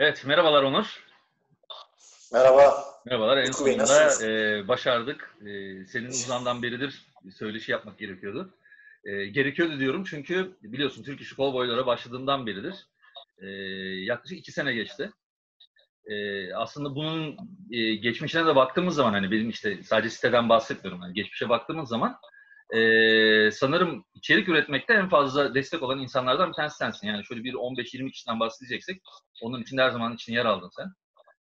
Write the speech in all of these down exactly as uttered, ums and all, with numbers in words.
Evet, merhabalar Onur. Merhaba. Merhabalar. En sonunda e, başardık. E, senin uzandan beridir söyleşi yapmak gerekiyordu. E, gerekiyordu diyorum çünkü biliyorsun Türk İşi Kovboylara başladığımdan beridir. E, yaklaşık iki sene geçti. E, aslında bunun e, geçmişine de baktığımız zaman, hani benim işte sadece siteden bahsetmiyorum. Yani geçmişe baktığımız zaman e, sanırım içerik üretmekte en fazla destek olan insanlardan bir tanesi sensin. Yani şöyle bir on beş yirmi kişiden bahsedeceksek onun içinde her zaman için yer aldın sen.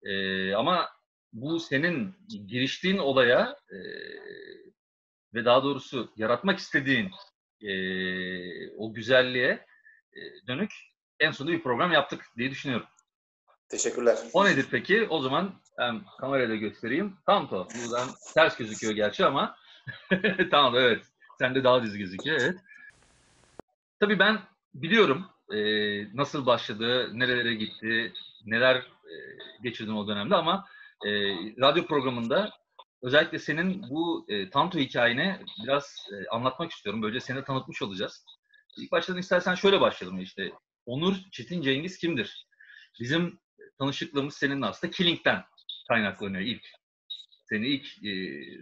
Ee, ama bu senin giriştiğin olaya e, ve daha doğrusu yaratmak istediğin e, o güzelliğe e, dönük en sonunda bir program yaptık diye düşünüyorum. Teşekkürler. O nedir peki? O zaman ben kamerayla göstereyim. Tanto. Buradan ters gözüküyor gerçi ama tamam, evet. Sen de daha düz gözüküyor. Evet. Tabii ben biliyorum e, nasıl başladı, nerelere gitti, neler geçirdim o dönemde ama e, radyo programında özellikle senin bu e, Tanto hikayene biraz e, anlatmak istiyorum. Böylece seni tanıtmış olacağız. İlk baştan istersen şöyle başlayalım işte. Onur Çetin Cengiz kimdir? Bizim tanışıklığımız seninle aslında Kilink'ten kaynaklanıyor ilk. Seni ilk e,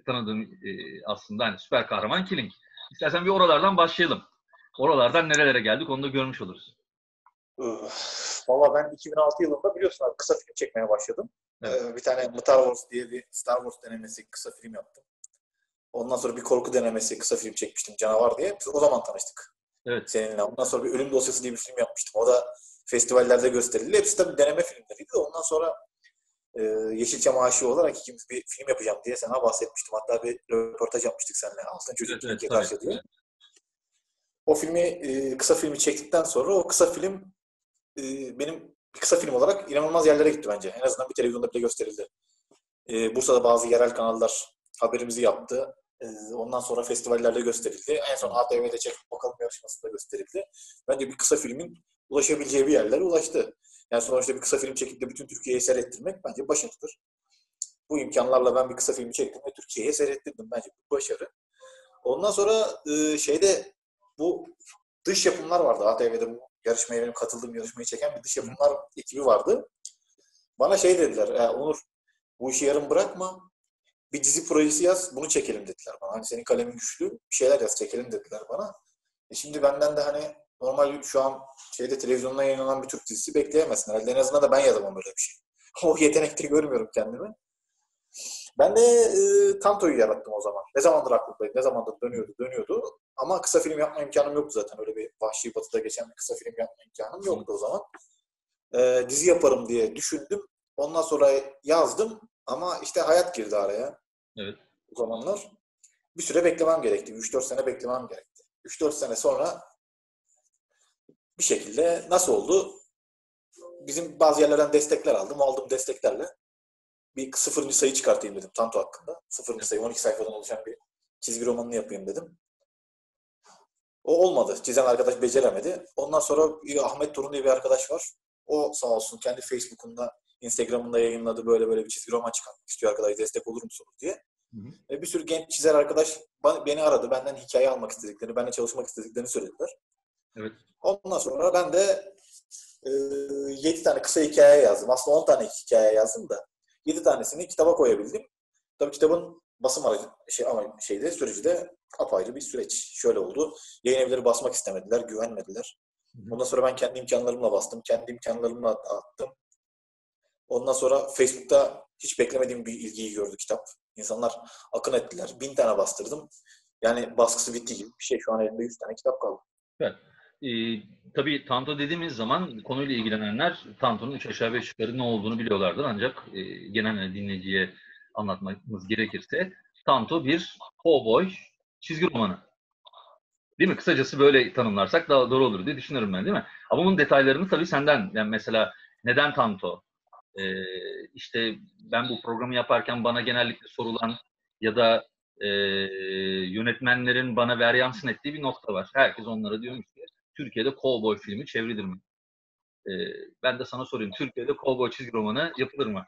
tanıdığım e, aslında hani süper kahraman Kilink. İstersen bir oralardan başlayalım. Oralardan nerelere geldik onu da görmüş oluruz. Valla ben iki bin altı yılında biliyorsun abi, kısa film çekmeye başladım. Evet. Ee, bir tane Metaverse diye bir Star Wars denemesi kısa film yaptım. Ondan sonra bir korku denemesi kısa film çekmiştim, Canavar diye. Biz o zaman tanıştık. Evet. Seninle. Ondan sonra bir Ölüm Dosyası diye bir film yapmıştım. O da festivallerde gösterildi. Hepsi tabii deneme filmleriydi. Ondan sonra e, Yeşilçam A Ş'ı olarak ikimiz bir film yapacağım diye sana bahsetmiştim. Hatta bir röportaj yapmıştık seninle. Altın Çocuk evet, evet, karşı diye. O filmi, e, kısa filmi çektikten sonra o kısa film benim kısa film olarak inanılmaz yerlere gitti bence. En azından bir televizyonda bile gösterildi. Ee, Bursa'da bazı yerel kanallar haberimizi yaptı. Ee, ondan sonra festivallerde gösterildi. En son A T V'de çek bakalım yarışmasında gösterildi. Bence bir kısa filmin ulaşabileceği bir yerlere ulaştı. Yani sonuçta bir kısa film çekip de bütün Türkiye'ye seyrettirmek bence başarıdır. Bu imkanlarla ben bir kısa filmi çektim ve Türkiye'ye seyrettirdim. Bence bu başarı. Ondan sonra e, şeyde bu dış yapımlar vardı A T V'de bu. Yarışmaya benim katıldığım yarışmayı çeken bir dış yapımlar ekibi vardı. Bana şey dediler, e, Onur bu işi yarım bırakma, bir dizi projesi yaz, bunu çekelim dediler bana. Hani senin kalemin güçlü, bir şeyler yaz, çekelim dediler bana. E şimdi benden de hani normal şu an şeyde televizyonda yayınlanan bir Türk dizisi bekleyemezsin herhalde. En azından da ben yazamam böyle bir şey. O yetenekte görmüyorum kendimi. Ben de e, Tanto'yu yarattım o zaman. Ne zamandır aklımdaydı, ne zamandır dönüyordu, dönüyordu. Ama kısa film yapma imkanım yoktu zaten. Öyle bir Vahşi Batı'da geçen bir kısa film yapma imkanım yoktu o zaman. E, dizi yaparım diye düşündüm. Ondan sonra yazdım ama işte hayat girdi araya. Evet. O zamanlar bir süre beklemem gerekti. üç dört sene beklemem gerekti. üç dört sene sonra bir şekilde nasıl oldu? Bizim bazı yerlerden destekler aldım. Aldığım desteklerle bir sıfırıncı sayı çıkartayım dedim Tanto hakkında. Sıfırıncı evet. sayı on iki sayfadan oluşan bir çizgi romanını yapayım dedim. O olmadı. Çizen arkadaş beceremedi. Ondan sonra Ahmet Torun diye bir arkadaş var. O sağ olsun kendi Facebook'unda, Instagram'ında yayınladı. Böyle böyle bir çizgi roman çıkartmak istiyor arkadaş. Destek olur musunuz diye. Hı hı. Ve bir sürü genç çizer arkadaş beni aradı. Benden hikaye almak istediklerini, benimle çalışmak istediklerini söylediler. Evet. Ondan sonra ben de e, yedi tane kısa hikaye yazdım. Aslında on tane hikaye yazdım da yedi tanesini kitaba koyabildim. Tabii kitabın basım aracı şey ama şeyde süreci de apayrı bir süreç. Şöyle oldu. Yayın evleri basmak istemediler, güvenmediler. Ondan sonra ben kendi imkanlarımla bastım, kendi imkanlarımla attım. Ondan sonra Facebook'ta hiç beklemediğim bir ilgiyi gördü kitap. İnsanlar akın ettiler. Bin tane bastırdım. Yani baskısı bittiği gibi bir şey. Şu an elimde yüz tane kitap kaldı. Evet. Ee, tabii Tanto dediğimiz zaman konuyla ilgilenenler Tanto'nun üç aşağı beş yukarı ne olduğunu biliyorlardır. Ancak e, genel dinleyiciye anlatmamız gerekirse Tanto bir kovboy çizgi romanı. Değil mi? Kısacası böyle tanımlarsak daha doğru olur diye düşünüyorum ben, değil mi? Ama bunun detaylarını tabii senden, yani mesela neden Tanto? Ee, işte ben bu programı yaparken bana genellikle sorulan ya da e, yönetmenlerin bana veryansın ettiği bir nokta var. Herkes onlara diyormuş ki Türkiye'de kovboy filmi çevrilir mi? Ee, ben de sana sorayım. Türkiye'de kovboy çizgi romanı yapılır mı?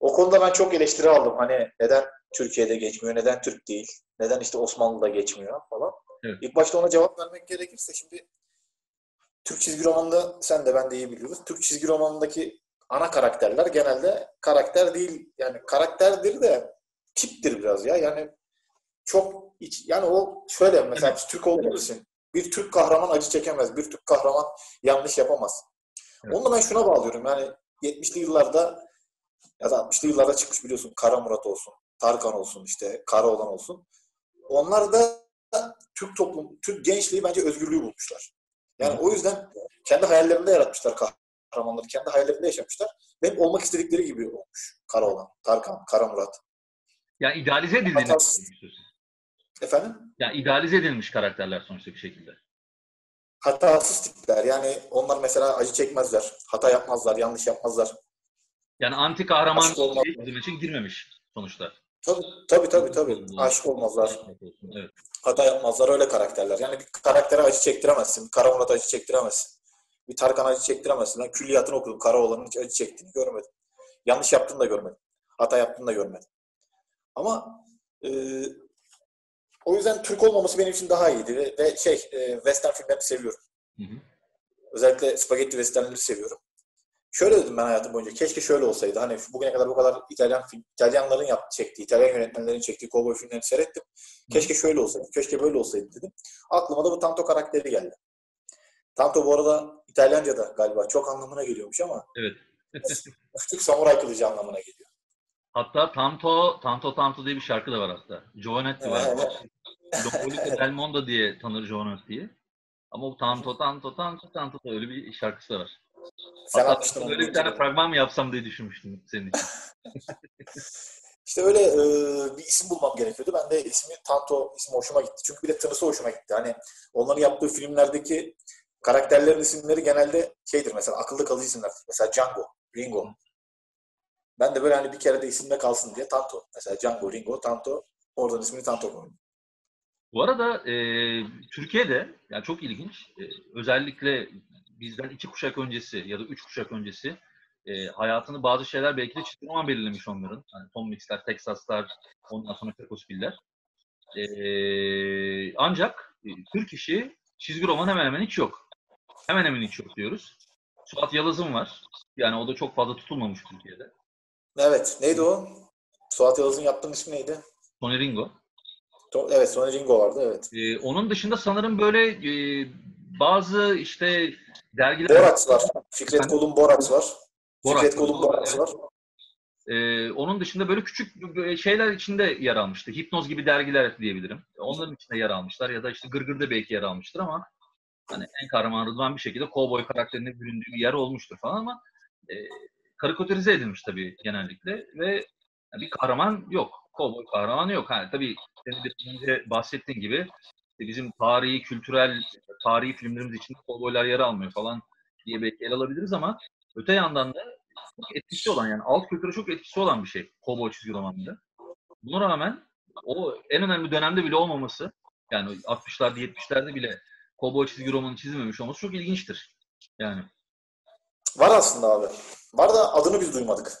O konuda ben çok eleştiri aldım. Hani neden Türkiye'de geçmiyor, neden Türk değil, neden işte Osmanlı'da geçmiyor falan. Evet. İlk başta ona cevap vermek gerekirse şimdi Türk çizgi romanında, sen de ben de iyi biliyoruz, Türk çizgi romanındaki ana karakterler genelde karakter değil, yani karakterdir de tiptir biraz ya. Yani çok iç, yani o şöyle mesela biz Türk olduğumuz için bir Türk kahraman acı çekemez, bir Türk kahraman yanlış yapamaz. Evet. Onunla ben şuna bağlıyorum, yani yetmişli yıllarda ya da altmışlı yıllarda çıkmış biliyorsun Kara Murat olsun, Tarkan olsun, işte Kara olan olsun. Onlar da Türk toplum, Türk gençliği bence özgürlüğü bulmuşlar. Yani o yüzden kendi hayallerinde yaratmışlar kahramanları, kendi hayallerinde yaşamışlar. Ve hep olmak istedikleri gibi olmuş Kara olan, Tarkan, Kara Murat. Yani idealize edildiğini düşünüyorsunuz. Efendim? Yani idealize edilmiş karakterler sonuçta bir şekilde. Hatasız tipler. Yani onlar mesela acı çekmezler, hata yapmazlar, yanlış yapmazlar. Yani anti kahraman bizim için girmemiş sonuçta. Tabii tabii tabii. tabii. Aşık olmazlar. Evet. Hata yapmazlar, öyle karakterler. Yani bir karaktere acı çektiremezsin. Kara Murat'a acı çektiremezsin. Bir Tarkan acı çektiremezsin. Ben külliyatını okudum. Karaoğlan'ın hiç acı çektiğini görmedim. Yanlış yaptığını da görmedim. Hata yaptığını da görmedim. Ama e, o yüzden Türk olmaması benim için daha iyiydi. Ve, ve şey, e, western filmlerini seviyorum. Hı hı. Özellikle spagetti westernleri seviyorum. Şöyle dedim ben hayatım boyunca, keşke şöyle olsaydı. Hani bugüne kadar bu kadar İtalyan film, İtalyanların yaptığı, çektiği, İtalyan yönetmenlerin çektiği kovboy filmlerini seyrettim. Keşke şöyle olsaydı, keşke böyle olsaydı dedim. Aklıma da bu Tanto karakteri geldi. Tanto bu arada İtalyanca'da galiba çok anlamına geliyormuş ama. Evet. Küçük samuray kılıcı anlamına geliyor. Hatta Tanto, Tanto Tanto diye bir şarkı da var hatta. Giovanetti var. Domenico Del Mondo diye tanır Giovanetti'yi. Ama bu Tanto Tanto Tanto Tanto da öyle bir şarkısı da var. Sen atmıştın. Böyle bir tane fragman mı yapsam diye düşünmüştüm senin için. İşte öyle e, bir isim bulmam gerekiyordu. Ben de ismi Tanto ismi hoşuma gitti. Çünkü bir de tınısı hoşuma gitti. Hani onların yaptığı filmlerdeki karakterlerin isimleri genelde şeydir mesela, akılda kalıcı isimlerdir. Mesela Django, Ringo. Ben de böyle hani bir kere de isimde kalsın diye Tanto. Mesela Django, Ringo, Tanto. Oradan ismini Tanto koydum. Bu arada e, Türkiye'de yani çok ilginç. E, özellikle bizden iki kuşak öncesi ya da üç kuşak öncesi e, hayatını bazı şeyler belki de çizgi roman belirlemiş onların. Yani Tom Mix'ler, Texas'lar, ondan sonra Kekosbiller. E, ancak e, Türk işi çizgi roman hemen hemen hiç yok. Hemen hemen hiç yok diyoruz. Suat Yalaz'ın var. Yani o da çok fazla tutulmamış Türkiye'de. Evet. Neydi o? Suat Yalaz'ın yaptığım ismi neydi? Tony Ringo. To- evet. Tony Ringo vardı. Evet. E, onun dışında sanırım böyle e, bazı işte dergiler... Boraks var. Fikret Kolum Boraks var. Borak. Fikret Kolum Boraks var. Ee, onun dışında böyle küçük şeyler içinde yer almıştı. Hipnoz gibi dergiler diyebilirim. Onların içinde yer almışlar ya da işte Gırgır'da belki yer almıştır ama hani en kahraman Rıdvan bir şekilde kovboy karakterine büründüğü bir yer olmuştur falan ama e, karikatürize edilmiş tabii genellikle ve bir kahraman yok. Kovboy kahramanı yok. Yani tabii senin de önce bahsettiğin gibi bizim tarihi, kültürel, tarihi filmlerimiz içinde kovboylar yer almıyor falan diye belki ele alabiliriz ama öte yandan da çok etkisi olan, yani alt kültüre çok etkisi olan bir şey kovboy çizgi romanında. Buna rağmen o en önemli dönemde bile olmaması, yani altmışlarda, yetmişlerde bile kovboy çizgi romanı çizilmemiş olması çok ilginçtir. Yani. Var aslında abi. Var da adını biz duymadık.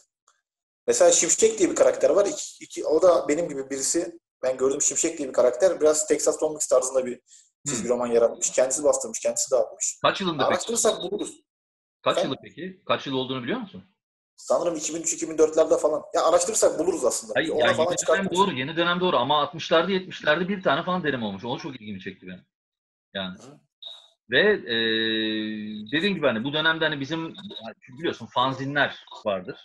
Mesela Şimşek diye bir karakter var. İki, iki, o da benim gibi birisi. Ben gördüm, Şimşek diye bir karakter. Biraz Texas Tom Mix tarzında bir çizgi roman yaratmış. Kendisi bastırmış, kendisi dağıtmış. Kaç yılında peki? Araştırırsak buluruz. Kaç yani, yılı peki? Kaç yıl olduğunu biliyor musun? Sanırım iki bin üç iki bin dörtlerde falan. Ya araştırırsak buluruz aslında. Hayır, yani falan yeni dönem doğru, yeni dönem doğru. Ama altmışlarda, yetmişlerde bir tane falan derim olmuş. Onu çok ilgimi çekti benim. Yani. Hı. Ve e, dediğim gibi hani bu dönemde hani bizim biliyorsun fanzinler vardır.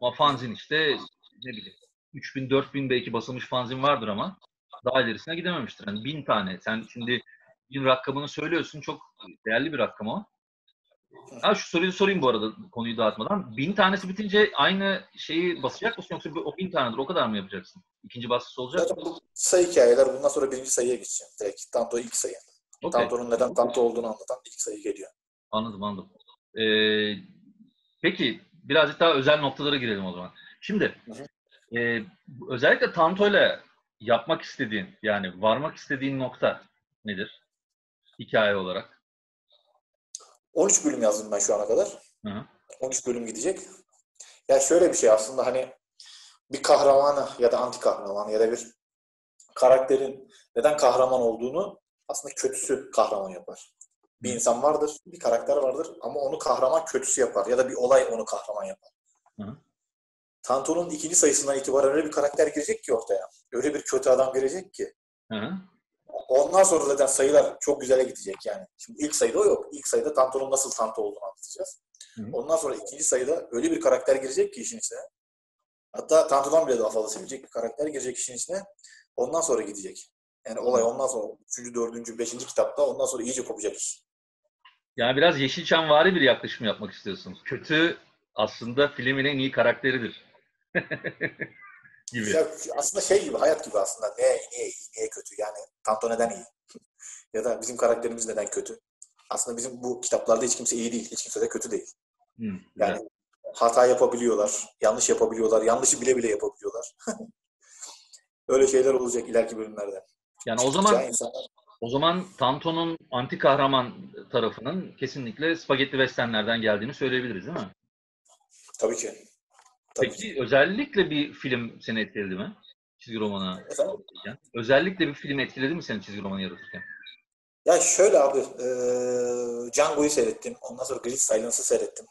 Ama fanzin işte ne bileyim. üç bin dört bin belki basılmış fanzin vardır ama daha ilerisine gidememiştir. Yani bin tane. Sen şimdi bin rakamını söylüyorsun. Çok değerli bir rakam o. Ha, şu soruyu sorayım bu arada konuyu dağıtmadan. Bin tanesi bitince aynı şeyi basacak mısın yoksa o bin tanedir o kadar mı yapacaksın? İkinci baskısı olacak zaten mı? Bu sayı hikayeler bundan sonra birinci sayıya geçeceğim. Direkt Tanto ilk sayı. Okay. Tanto'nun neden Tanto olduğunu anlatan ilk sayı geliyor. Anladım anladım. Ee, peki birazcık daha özel noktalara girelim o zaman. Şimdi e, özellikle Tanto'yla yapmak istediğin yani varmak istediğin nokta nedir? Hikaye olarak. on üç bölüm yazdım ben şu ana kadar. Hı hı. on üç bölüm gidecek. Ya şöyle bir şey aslında hani bir kahramanı ya da anti kahramanı ya da bir karakterin neden kahraman olduğunu aslında kötüsü kahraman yapar. Bir insan vardır, bir karakter vardır ama onu kahraman kötüsü yapar ya da bir olay onu kahraman yapar. Hı hı. Tanto'nun ikinci sayısından itibaren öyle bir karakter girecek ki ortaya. Öyle bir kötü adam girecek ki. Hı hı. Ondan sonra zaten sayılar çok güzele gidecek yani. Şimdi ilk sayıda o yok. İlk sayıda Tanto'nun nasıl Tanto olduğunu anlatacağız. Hı hı. Ondan sonra ikinci sayıda öyle bir karakter girecek ki işin içine. Hatta Tanto'dan bile daha fazla sevecek bir karakter girecek işin içine. Ondan sonra gidecek. Yani olay ondan sonra üçüncü, dördüncü, beşinci kitapta ondan sonra iyice kopacak iş. Yani biraz Yeşilçamvari bir yaklaşım yapmak istiyorsun. Kötü aslında filmin en iyi karakteridir. Gibi. Ya aslında şey gibi, hayat gibi aslında. Ne iyi, niye iyi, niye kötü? Yani Tanto neden iyi? Ya da bizim karakterimiz neden kötü? Aslında bizim bu kitaplarda hiç kimse iyi değil, hiç kimse de kötü değil. Hmm, yani evet. Hata yapabiliyorlar, yanlış yapabiliyorlar, yanlışı bile bile yapabiliyorlar. Öyle şeyler olacak ileriki bölümlerde. Yani o zaman insanlar... o zaman Tanto'nun anti kahraman tarafının kesinlikle spagetti westernlerden geldiğini söyleyebiliriz değil mi? Tabii ki. Peki özellikle bir film seni etkiledi mi? Çizgi romanı yaratırken. Özellikle bir film etkiledi mi seni çizgi romanı yaratırken? Ya şöyle abi, e, Django'yu seyrettim. Ondan sonra Great Silence'ı seyrettim.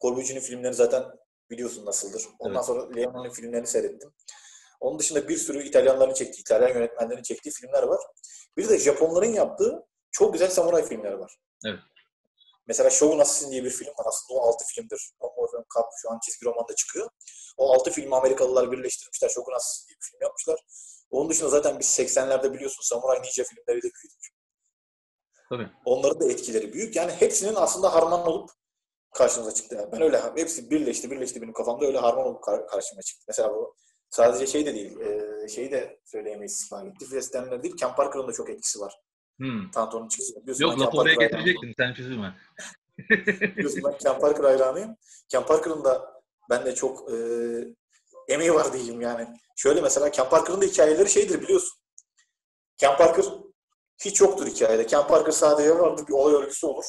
Corbucci'nin filmleri zaten biliyorsun nasıldır. Ondan evet. sonra Leone'nin filmlerini seyrettim. Onun dışında bir sürü İtalyanların çektiği, İtalyan yönetmenlerin çektiği filmler var. Bir de Japonların yaptığı çok güzel samuray filmleri var. Evet. Mesela Shogun Assassini diye bir film var. Aslında o altı filmdir. Morgan Cup şu an çizgi romanda çıkıyor. O altı filmi Amerikalılar birleştirmişler. Shogun Assassini diye bir film yapmışlar. Onun dışında zaten biz seksenlerde biliyorsun Samurai Ninja filmleri de büyüdük. Tabii. Onların da etkileri büyük. Yani hepsinin aslında harman olup karşımıza çıktı. Yani ben öyle hepsi birleşti birleşti benim kafamda öyle harman olup karşıma çıktı. Mesela bu sadece şey de değil. E, şeyi de söyleyemeyiz. Spagetti Western'ler değil. Ken Parker'ın da çok etkisi var. Hmm. Tanto'nun çıkışını biliyorsun. Yok lafı oraya getirecektim. Sen çözülme. Biliyorsun ben Ken Parker hayranıyım. Ken Parker'ın da bende çok e, emeği var diyeyim yani. Şöyle mesela Ken Parker'ın da hikayeleri şeydir biliyorsun. Ken Parker hiç yoktur hikayede. Ken Parker sadece vardır. Bir olay örgüsü olur.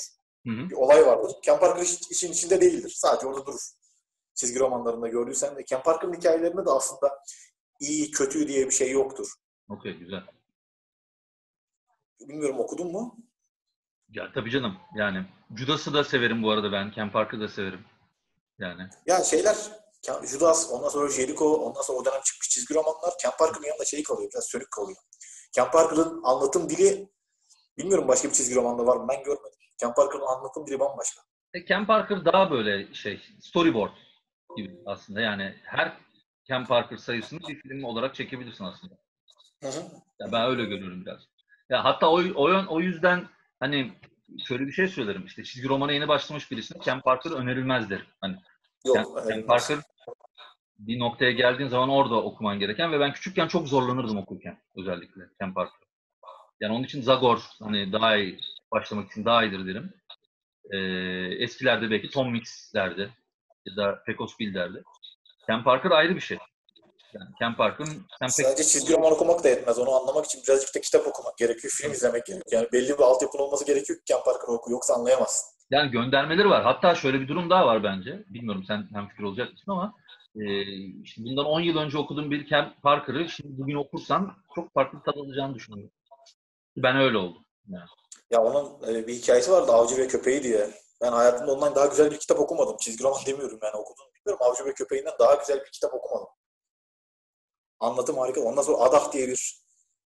Hı hı. Bir olay vardır. Ken Parker hiç işin içinde değildir. Sadece orada durur. Çizgi romanlarında gördüysen de. Ken Parker'ın hikayelerinde de aslında iyi, kötü diye bir şey yoktur. Okey, güzel. Bilmiyorum okudun mu? Ya tabii canım yani. Judas'ı da severim bu arada ben. Ken Parker'ı da severim. Yani. Ya şeyler Judas, ondan sonra Jericho, ondan sonra o dönem çıkmış çizgi romanlar Ken Parker'ın yanında şey kalıyor. Biraz sönük kalıyor. Ken Parker'ın anlatım dili bilmiyorum başka bir çizgi romanda var mı? Ben görmedim. Ken Parker'ın anlatım dili bambaşka. E, Ken Parker daha böyle şey storyboard gibi aslında. Yani her Ken Parker sayısını bir film olarak çekebilirsin aslında. Hı hı. Ya ben öyle görüyorum biraz. Ya hatta o, o, o yüzden hani şöyle bir şey söylerim işte çizgi romana yeni başlamış birisine Ken Parker önerilmezdir. Hani Yok, Ken, Ken Parker bir noktaya geldiğin zaman orada okuman gereken ve ben küçükken çok zorlanırdım okurken özellikle Ken Parker. Yani onun için Zagor hani daha iyi başlamak için daha iyidir derim. Ee, eskilerde belki Tom Mix derdi ya da Pecos Bill derdi. Ken Parker ayrı bir şey. Yani Ken Parker'ın... Sadece çizgi roman okumak da yetmez. Onu anlamak için birazcık da kitap okumak gerekiyor, film izlemek gerekiyor. Yani belli bir altyapının olması gerekiyor ki Ken Parker'ı oku. Yoksa anlayamazsın. Yani göndermeleri var. Hatta şöyle bir durum daha var bence. Bilmiyorum sen hemfikir olacak mısın ama e, işte bundan on yıl önce okuduğum bir Ken Parker'ı şimdi bugün okursan çok farklı tad alacağını düşünüyorum. Ben öyle oldum. Yani. Ya onun bir hikayesi vardı. Avcı ve Köpeği diye. Ben hayatımda ondan daha güzel bir kitap okumadım. Çizgi roman demiyorum yani okuduğunu bilmiyorum. Avcı ve Köpeği'nden daha güzel bir kitap okumadım. Anlatım harika. Ondan sonra Adah diye bir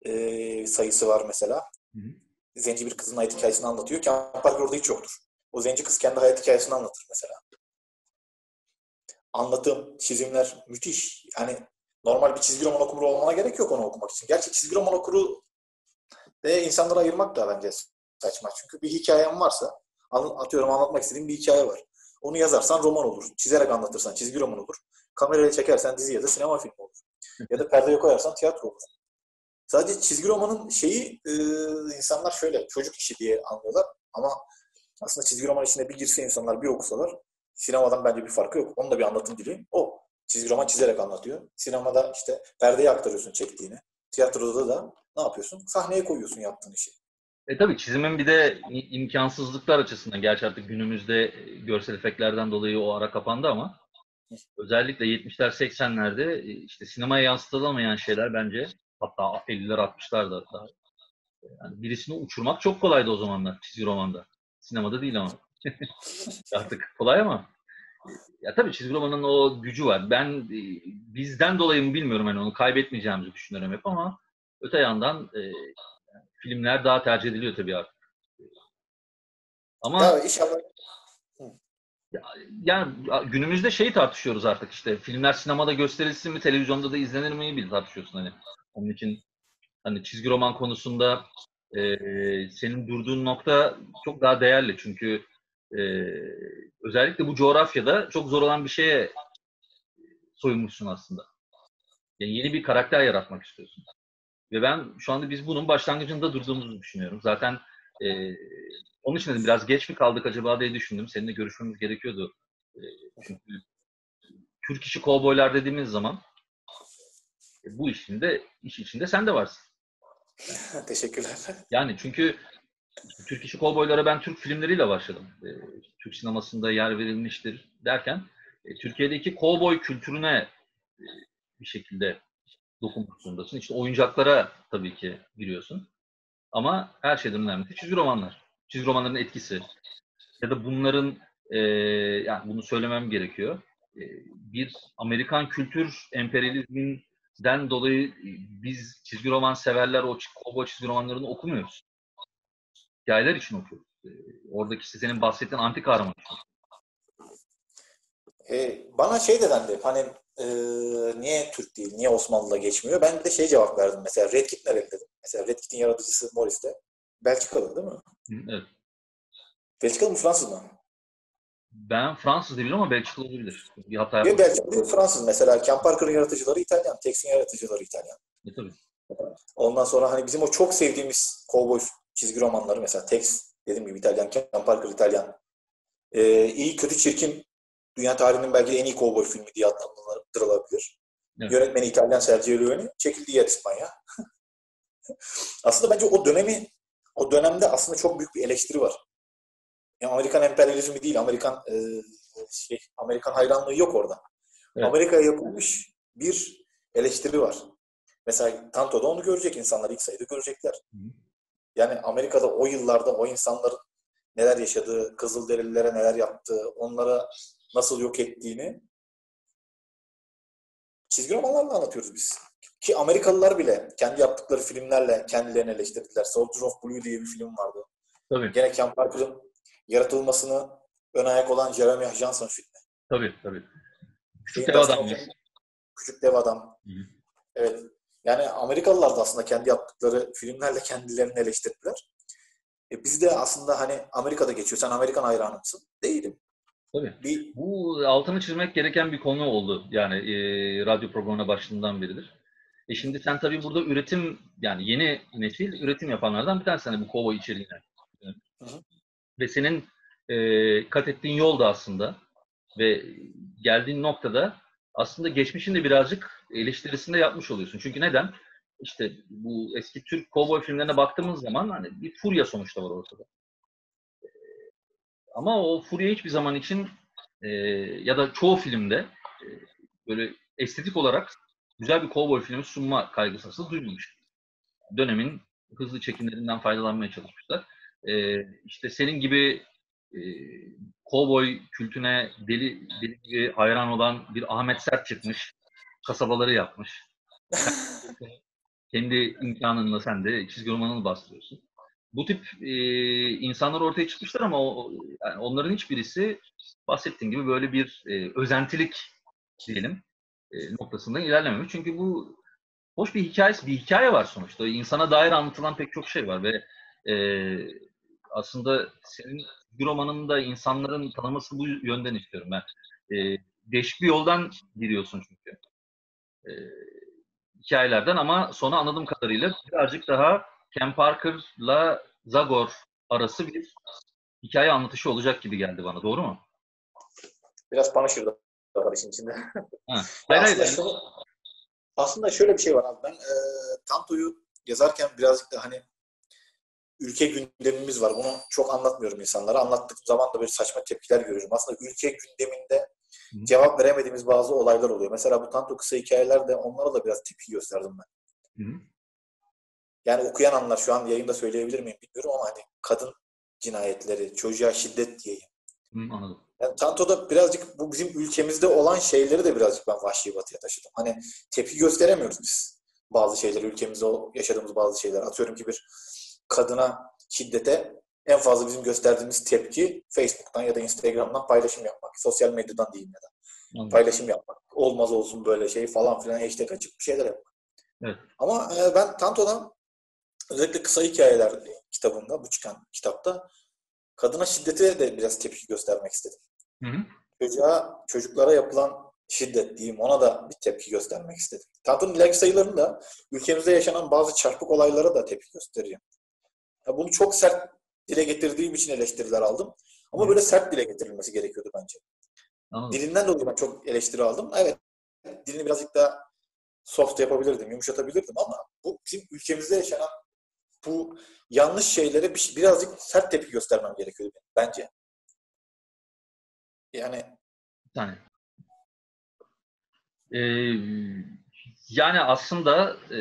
e, sayısı var mesela. Hı hı. Zenci bir kızın hayat hikayesini anlatıyor. Ken Parker orada hiç yoktur. O zenci kız kendi hayat hikayesini anlatır mesela. Anlatım, çizimler müthiş. Yani normal bir çizgi roman okuru olmana gerek yok onu okumak için. Gerçi çizgi roman okuru de insanlara ayırmak da bence saçma. Çünkü bir hikayen varsa atıyorum anlatmak istediğim bir hikaye var. Onu yazarsan roman olur. Çizerek anlatırsan çizgi roman olur. Kamerayla çekersen dizi ya da sinema filmi olur. Ya da perdeye koyarsan tiyatro olur. Sadece çizgi romanın şeyi e, insanlar şöyle çocuk işi diye anlıyorlar. Ama aslında çizgi roman içine bir girse insanlar bir okusalar sinemadan bence bir farkı yok. Onun da bir anlatım dili o. Çizgi roman çizerek anlatıyor. Sinemada işte perdeye aktarıyorsun çektiğini. Tiyatroda da ne yapıyorsun? Sahneye koyuyorsun yaptığın işi. E tabii çizimin bir de imkansızlıklar açısından, gerçi artık günümüzde görsel efektlerden dolayı o ara kapandı ama özellikle yetmişler seksenlerde işte sinemaya yansıtılamayan şeyler bence, hatta elliler altmışlar da yani birisini uçurmak çok kolaydı o zamanlar çizgi romanda. Sinemada değil ama. Artık kolay ama. Ya tabii çizgi romanın o gücü var. Ben bizden dolayı mı bilmiyorum, hani onu kaybetmeyeceğimizi düşünüyorum hep ama öte yandan e, filmler daha tercih ediliyor tabii artık. Ama ya, inşallah. Ya, yani günümüzde şeyi tartışıyoruz artık işte. Filmler sinemada gösterilsin mi, televizyonda da izlenir mi bir tartışıyorsun hani. Onun için hani çizgi roman konusunda e, senin durduğun nokta çok daha değerli çünkü e, özellikle bu coğrafyada çok zor olan bir şeye soyunmuşsun aslında. Yani yeni bir karakter yaratmak istiyorsun. Ve ben şu anda biz bunun başlangıcında durduğumuzu düşünüyorum. Zaten e, onun için dedim biraz geç mi kaldık acaba diye düşündüm. Seninle görüşmemiz gerekiyordu. E, çünkü Türk İşi Kovboylar dediğimiz zaman e, bu işin de, iş içinde sen de varsın. Teşekkürler. Yani çünkü Türk İşi Kovboylara ben Türk filmleriyle başladım. E, Türk sinemasında yer verilmiştir derken e, Türkiye'deki kovboy kültürüne e, bir şekilde dokunmak zorundasın. İşte oyuncaklara tabii ki giriyorsun. Ama her şeyden önemlisi çizgi romanlar. Çizgi romanların etkisi. Ya da bunların, e, yani bunu söylemem gerekiyor. E, bir Amerikan kültür emperyalizminden dolayı biz çizgi roman severler o kovboy çizgi romanlarını okumuyoruz. Hikayeler için okuyoruz. E, oradaki işte senin bahsettiğin antik kahraman. E, bana şey de dendi, hani Ee, niye Türk değil, niye Osmanlı'da geçmiyor? Ben de şey cevap verdim mesela, Redkit nereli dedim. Mesela Redkit'in yaratıcısı Morris'te Belçikalı değil mi? Evet. Belçikalı mı, Fransız mı? Ben Fransız değil ama Belçikalı olabilir. Bir hata yapmadım. Belçikalı değil, Fransız mesela. Ken Parker'ın yaratıcıları İtalyan, Tex'in yaratıcıları İtalyan. E, tabii. Ondan sonra hani bizim o çok sevdiğimiz kovboy çizgi romanları mesela Tex, dediğim gibi İtalyan, Ken Parker İtalyan. Ee, iyi, Kötü, Çirkin dünya tarihinin belki de en iyi kovboy filmi diye adlandırılabilir. Evet. Yönetmeni İtalyan Sergio Leone, çekildiği yer İspanya. Aslında bence o dönemi, o dönemde aslında çok büyük bir eleştiri var. Yani Amerikan emperyalizmi değil, Amerikan e, şey, Amerikan hayranlığı yok orada. Evet. Amerika'ya yapılmış bir eleştiri var. Mesela Tanto'da onu görecek insanlar, ilk sayıda görecekler. Yani Amerika'da o yıllarda o insanların neler yaşadığı, Kızılderililere neler yaptığı, onlara nasıl yok ettiğini çizgi romanlarla anlatıyoruz biz. Ki Amerikalılar bile kendi yaptıkları filmlerle kendilerini eleştirdiler. Soldier of Blue diye bir film vardı. Tabii. Gene Ken Parker'ın yaratılmasını ön ayak olan Jeremy Johnson filmi. Tabii, tabii. Küçük Dev Adam. Küçük Dev Adam. Hı. Evet. Yani Amerikalılar da aslında kendi yaptıkları filmlerle kendilerini eleştirdiler. E biz de aslında hani Amerika'da geçiyor. Sen Amerikan hayranı mısın? Değilim. Tabii. Bir, bu altını çizmek gereken bir konu oldu. Yani e, radyo programına başladığından beridir. E şimdi sen tabii burada üretim, yani yeni nesil üretim yapanlardan bir tanesi hani bu kovboy içeriğine. Hı-hı. Ve senin e, kat ettiğin yol da aslında ve geldiğin noktada aslında geçmişin de birazcık eleştirisinde yapmış oluyorsun. Çünkü neden? İşte bu eski Türk kovboy filmlerine baktığımız zaman hani bir furya sonuçta var ortada. Ama o furya hiçbir zaman için e, ya da çoğu filmde e, böyle estetik olarak güzel bir kovboy filmi sunma kaygısı aslında duymamış. Dönemin hızlı çekimlerinden faydalanmaya çalışmışlar. E, işte senin gibi e, kovboy kültüne deli, deli gibi hayran olan bir Ahmet Sert çıkmış. Kasabaları yapmış. Kendi imkanınla sen de çizgi romanını bastırıyorsun. Bu tip e, insanlar ortaya çıkmışlar ama o, yani onların hiçbirisi bahsettiğim gibi böyle bir e, özentilik diyelim e, noktasından ilerlememiş. Çünkü bu hoş bir hikayesi, bir hikaye var sonuçta. İnsana dair anlatılan pek çok şey var ve e, aslında senin bir romanın da insanların tanıması bu yönden istiyorum ben. E, değişik bir yoldan giriyorsun çünkü. E, hikayelerden ama sonu anladığım kadarıyla birazcık daha Ken Parker'la Zagor arası bir hikaye anlatışı olacak gibi geldi bana. Doğru mu? Biraz Punisher'da var işin içinde. Ha, ben aslında, şöyle, aslında şöyle bir şey var abi. Ben e, Tanto'yu yazarken birazcık da hani ülke gündemimiz var. Bunu çok anlatmıyorum insanlara. Anlattığım zaman da böyle saçma tepkiler görüyorum. Aslında ülke gündeminde Hı. cevap veremediğimiz bazı olaylar oluyor. Mesela bu Tanto kısa hikayeler de onlara da biraz tepki gösterdim ben. Hı. Yani okuyan anlar, şu an yayında söyleyebilir miyim bilmiyorum ama hani kadın cinayetleri, çocuğa şiddet diyeyim. Hı, anladım. Yani Tanto'da birazcık bu bizim ülkemizde olan şeyleri de birazcık ben vahşi batıya taşıdım. Hani tepki gösteremiyoruz biz bazı şeyleri, ülkemizde yaşadığımız bazı şeyler. Atıyorum ki bir kadına, şiddete en fazla bizim gösterdiğimiz tepki Facebook'tan ya da Instagram'dan paylaşım yapmak. Sosyal medyadan diyeyim ya da. Anladım. Paylaşım yapmak. Olmaz olsun böyle şey falan filan, hashtag açık bir şeyler yapmak. Evet. Ama ben Tanto'dan özellikle kısa hikayeler kitabında, bu çıkan kitapta kadına şiddete de biraz tepki göstermek istedim. Hı hı. Çocuğa, çocuklara yapılan şiddet diyeyim, ona da bir tepki göstermek istedim. Tanto'nun ileriki sayılarında ülkemizde yaşanan bazı çarpık olaylara da tepki göstereceğim. Ya bunu çok sert dile getirdiğim için eleştiriler aldım. Ama hı. böyle sert dile getirilmesi gerekiyordu bence. Anladım. Dilinden dolayı ben çok eleştiri aldım. Evet, dilini birazcık daha soft yapabilirdim, yumuşatabilirdim ama bu bizim ülkemizde yaşanan bu yanlış şeylere birazcık sert tepki göstermem gerekiyordu bence. Yani yani, ee, yani aslında e,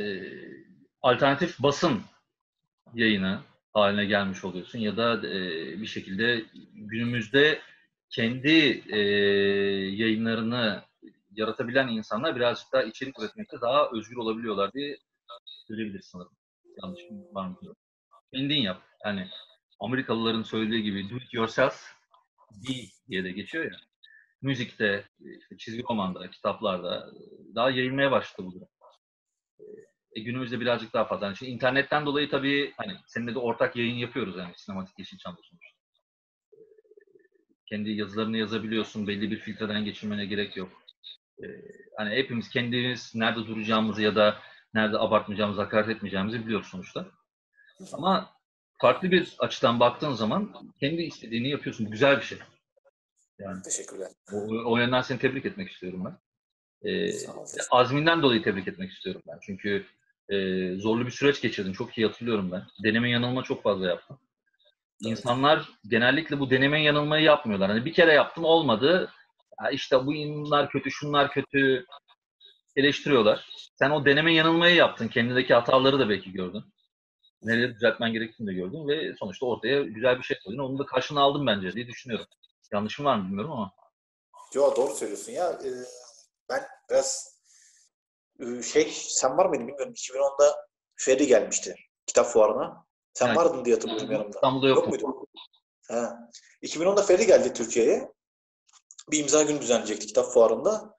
alternatif basın yayını haline gelmiş oluyorsun ya da e, bir şekilde günümüzde kendi e, yayınlarını yaratabilen insanlar birazcık daha içerik üretmekte daha özgür olabiliyorlar diye söyleyebiliriz sanırım. Yanlış var mı? Kendin yap. Yani Amerikalıların söylediği gibi do it yourself diye de geçiyor ya. Müzikte, işte çizgi romanda, kitaplarda daha yayılmaya başladı bu durum. E, günümüzde birazcık daha fazla. Yani işte internetten dolayı tabii hani seninle de ortak yayın yapıyoruz yani sinematik Yeşilçam'da sonuçta. E, kendi yazılarını yazabiliyorsun. Belli bir filtreden geçirmene gerek yok. E, hani hepimiz kendimiz nerede duracağımızı ya da nerede abartmayacağımızı, hakaret etmeyeceğimizi biliyoruz sonuçta. Ama farklı bir açıdan baktığın zaman kendi istediğini yapıyorsun. Bu güzel bir şey. Yani, teşekkürler. O, o yönden seni tebrik etmek istiyorum ben. Ee, azminden dolayı tebrik etmek istiyorum ben. Çünkü e, zorlu bir süreç geçirdin. Çok iyi hatırlıyorum ben. Deneme yanılma çok fazla yaptım. İnsanlar genellikle bu deneme yanılmayı yapmıyorlar. Hani bir kere yaptım olmadı. Ya işte bunlar kötü, şunlar kötü eleştiriyorlar. Sen o deneme yanılmayı yaptın. Kendindeki hataları da belki gördün. Neleri düzeltmen gerektiğini de gördün ve sonuçta ortaya güzel bir şey koydun. Onun da karşını aldım bence diye düşünüyorum. Yanlışım var mı bilmiyorum ama. Yo, doğru söylüyorsun ya. Ee, ben biraz e, şey, sen var mıydın bilmiyorum. iki bin onda Ferdi gelmişti kitap fuarına. Sen yani, vardın diye hatırlıyorum yanımda. İstanbul'da yok, yok muydu? Ha. iki bin onda Ferdi geldi Türkiye'ye. Bir imza günü düzenleyecekti kitap fuarında.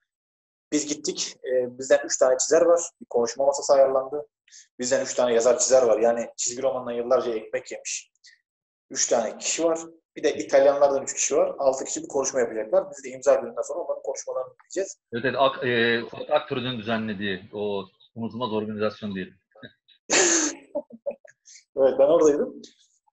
Biz gittik. E, bizden üç tane çizer var. Bir konuşma masası ayarlandı. Bizden üç tane yazar çizer var. Yani çizgi romandan yıllarca ekmek yemiş. Üç tane kişi var. Bir de İtalyanlardan üç kişi var. Altı kişi bir konuşma yapacaklar. Biz de imza gününden sonra onların konuşmalarını dinleyeceğiz. Evet, evet. Ak, e, aktörün düzenlediği o unutulmaz organizasyon diyelim. Evet, ben oradaydım.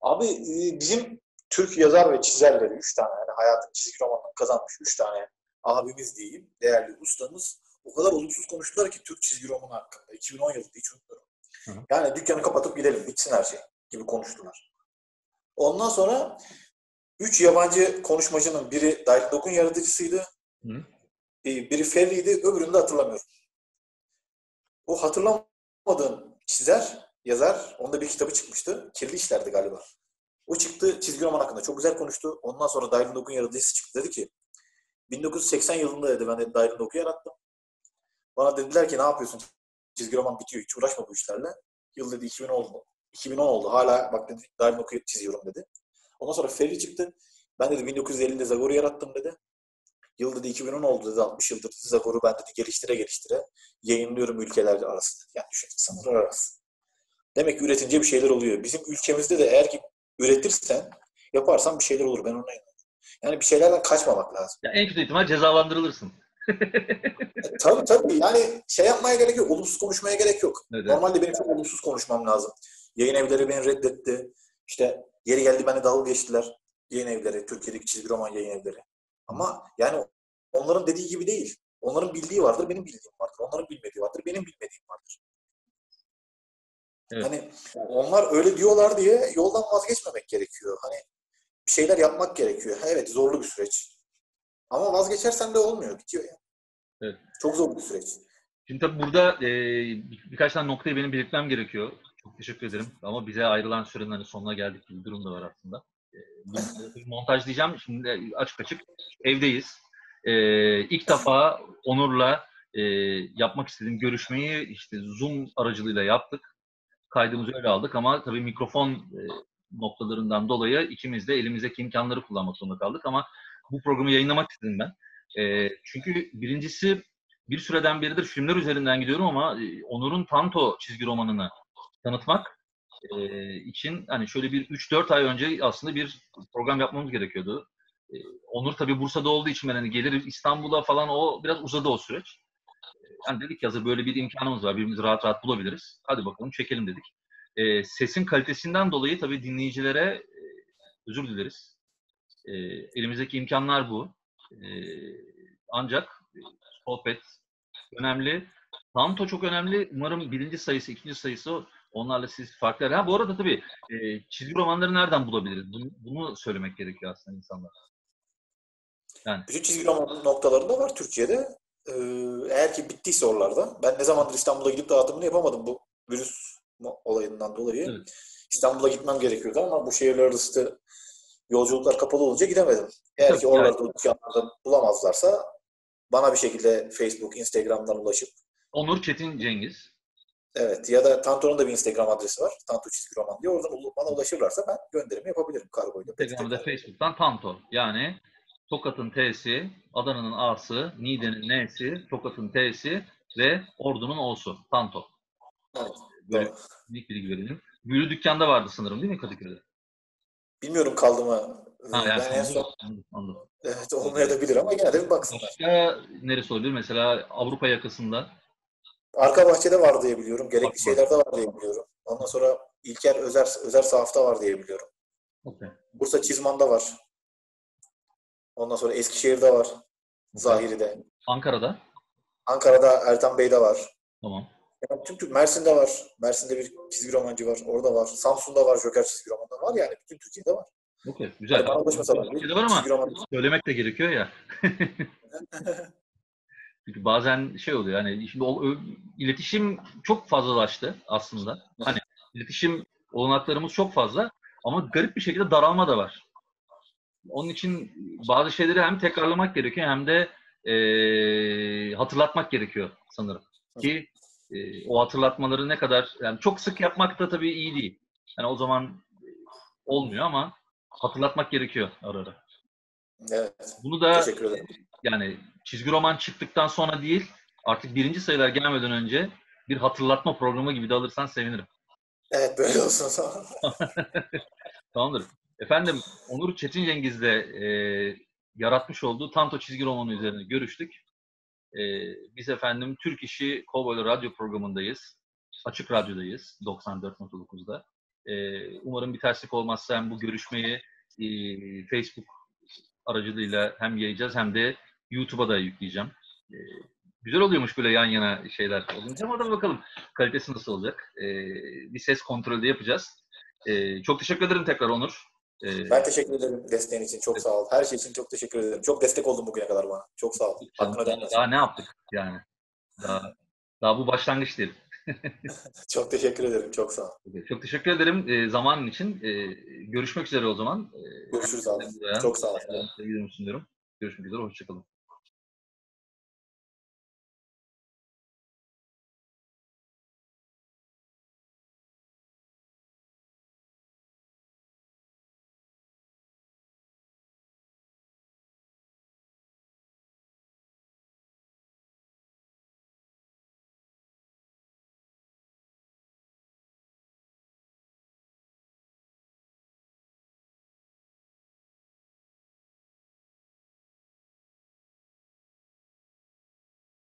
Abi e, bizim Türk yazar ve çizerleri üç tane. Yani hayatın çizgi romandan kazanmış üç tane abimiz diyeyim, değerli ustamız o kadar olumsuz konuştular ki Türk çizgi romanı hakkında. iki bin on yılında hiç unutmuyorum. Hı. Yani dükkanı kapatıp gidelim, bitsin her şey gibi konuştular. Ondan sonra üç yabancı konuşmacının biri Dail Dogun yaratıcısıydı, Hı. biri Ferri'ydi, öbürünü de hatırlamıyorum. O hatırlamadığım çizer, yazar, onda bir kitabı çıkmıştı. Kirli işlerdi galiba. O çıktı, çizgi roman hakkında çok güzel konuştu. Ondan sonra Dail Dogun yaratıcısı çıktı, dedi ki bin dokuz yüz seksen yılında dedi, ben de Dail Dogun'u yarattım. Bana dediler ki ne yapıyorsun? Çizgi roman bitiyor, hiç uğraşma bu işlerle. Yıl dedi iki bin oldu. iki bin on oldu. Hala bak dedi Dail Dogun'u çiziyorum dedi. Ondan sonra Ferri çıktı. Ben dedi bin dokuz yüz ellide Zagor'u yarattım dedi. Yıl dedi iki bin on oldu dedi. altmış yıldır Zagor'u ben dedi geliştire geliştire yayınlıyorum ülkeler arası. Yani düşün, insanlar arası. Demek ki üretince bir şeyler oluyor. Bizim ülkemizde de eğer ki üretirsen Yaparsan bir şeyler olur. Ben ona inanıyorum. Yani bir şeylerden kaçmamak lazım. Ya en kötü ihtimal cezalandırılırsın. e, tabii tabii. Yani şey yapmaya gerek yok. Olumsuz konuşmaya gerek yok. Evet. Normalde benim çok olumsuz konuşmam lazım. Yayın evleri beni reddetti. İşte yeri geldi bana dalga geçtiler. Yayın evleri, Türkiye'deki çizgi roman yayın evleri. Ama yani onların dediği gibi değil. Onların bildiği vardır, benim bildiğim vardır. Onların bilmediği vardır, benim bilmediğim vardır. Evet. Hani onlar öyle diyorlar diye yoldan vazgeçmemek gerekiyor. Hani bir şeyler yapmak gerekiyor. Evet, zorlu bir süreç. Ama vazgeçersen de olmuyor, bitiyor ya. Yani. Evet. Çok zorlu bir süreç. Şimdi tabii burada e, bir, birkaç tane noktayı benim belirtmem gerekiyor. Çok teşekkür ederim. Ama bize ayrılan sürenin hani sonuna geldik gibi bir durum da var aslında. Montaj diyeceğim. Şimdi açık açık evdeyiz. Ee, ilk defa Onur'la e, yapmak istediğim görüşmeyi işte Zoom aracılığıyla yaptık. Kaydımızı öyle aldık ama tabii mikrofon e, noktalarından dolayı ikimiz de elimizdeki imkanları kullanmak zorunda kaldık ama bu programı yayınlamak istedim ben. E, çünkü birincisi bir süreden beridir filmler üzerinden gidiyorum ama e, Onur'un Tanto çizgi romanını tanıtmak e, için hani şöyle bir üç dört ay önce aslında bir program yapmamız gerekiyordu. Onur tabii Bursa'da olduğu için ben hani gelir İstanbul'a falan o biraz uzadı o süreç. Yani dedik hazır böyle bir imkanımız var. Birbirimizi rahat rahat bulabiliriz. Hadi bakalım çekelim dedik. E, sesin kalitesinden dolayı tabii dinleyicilere e, özür dileriz. E, elimizdeki imkanlar bu. E, ancak e, sohbet önemli. Tanto çok önemli. Umarım birinci sayısı, ikinci sayısı onlarla siz farklı. Ha bu arada tabii e, çizgi romanları nereden bulabiliriz? Bunu, bunu söylemek gerekiyor aslında insanlar. Yani. Bütün çizgi romanın noktalarında var Türkiye'de. Ee, eğer ki bittiyse oralarda. Ben ne zamandır İstanbul'a gidip dağıtımını yapamadım bu virüs olayından dolayı. Evet. İstanbul'a gitmem gerekiyordu ama bu şehirler arası yolculuklar kapalı olunca gidemedim. Eğer evet, ki oralarda evet. dükkanlarda bulamazlarsa bana bir şekilde Facebook, Instagram'dan ulaşıp Onur Çetin Cengiz. Evet ya da Tanto'nun da bir Instagram adresi var. Tanto çizgi roman diye. Oradan bana ulaşırlarsa ben gönderimi yapabilirim kargoyla. Instagram'da Facebook'tan Tanto. Yani Tokat'ın T'si, Adana'nın A'sı, Niğde'nin N'si, Tokat'ın T'si ve Ordu'nun O'su. Tanto. Evet. Böyle minik bilgi verelim. Büyülü dükkanda vardı sanırım değil mi Kadıköy'de? Bilmiyorum kaldı mı. Ha, yani ben en son... Anladım. Evet olmaya da bilir ama gene de bir baksınlar. Başka neresi olabilir? Mesela Avrupa yakasında. Arka bahçede var diye biliyorum. Gerekli Bak, şeylerde var diye biliyorum. Ondan sonra İlker Özer, Özer sahafta var diye biliyorum. Okay. Bursa Çizman'da var. Ondan sonra Eskişehir'de var. Zahiri'de. Ankara'da? Ankara'da Ertan Bey'de var. Tamam. Yani tüm, tüm Mersin'de var. Mersin'de bir çizgi romancı var. Orada var. Samsun'da var. Joker çizgi romanı var. Yani bütün Türkiye'de var. Okay, güzel. Yani bana ulaşmasa var. Türkiye'de var ama romancı. Söylemek de gerekiyor ya. Çünkü bazen şey oluyor yani şimdi o, iletişim çok fazlalaştı aslında. Hani iletişim olanaklarımız çok fazla ama garip bir şekilde daralma da var. Onun için bazı şeyleri hem tekrarlamak gerekiyor hem de e, hatırlatmak gerekiyor sanırım. Ki e, o hatırlatmaları ne kadar yani çok sık yapmak da tabii iyi değil. Yani o zaman olmuyor ama hatırlatmak gerekiyor ara ara. Evet. Bunu da teşekkür ederim. Yani çizgi roman çıktıktan sonra değil, artık birinci sayılar gelmeden önce bir hatırlatma programı gibi de alırsan sevinirim. Evet, böyle olsun. Tamam. Tamamdır. Efendim, Onur Çetin Cengiz'le e, yaratmış olduğu Tanto çizgi romanı üzerine görüştük. E, biz efendim Türk İşi Kovboylar Radyo programındayız. Açık Radyo'dayız, doksan dört nokta dokuz'da. E, umarım bir terslik olmazsa hem bu görüşmeyi e, Facebook aracılığıyla hem yayacağız hem de YouTube'a da yükleyeceğim. Ee, güzel oluyormuş böyle yan yana şeyler olunca ama da bakalım kalitesi nasıl olacak. Ee, bir ses kontrolü de yapacağız. Ee, çok teşekkür ederim tekrar Onur. Ee, ben teşekkür ederim desteğin için. Çok evet. Sağ ol. Her şey için çok teşekkür ederim. Çok destek oldun bugüne kadar bana. Çok sağ ol. Hakkını ödenmez. Daha ne yaptık yani? Daha, daha bu başlangıç değil. Çok teşekkür ederim. Çok sağ ol. Çok teşekkür ederim e, zamanın için. E, görüşmek üzere o zaman. E, Görüşürüz abi. Çok sağ ol. Görüşmek üzere. Hoşçakalın.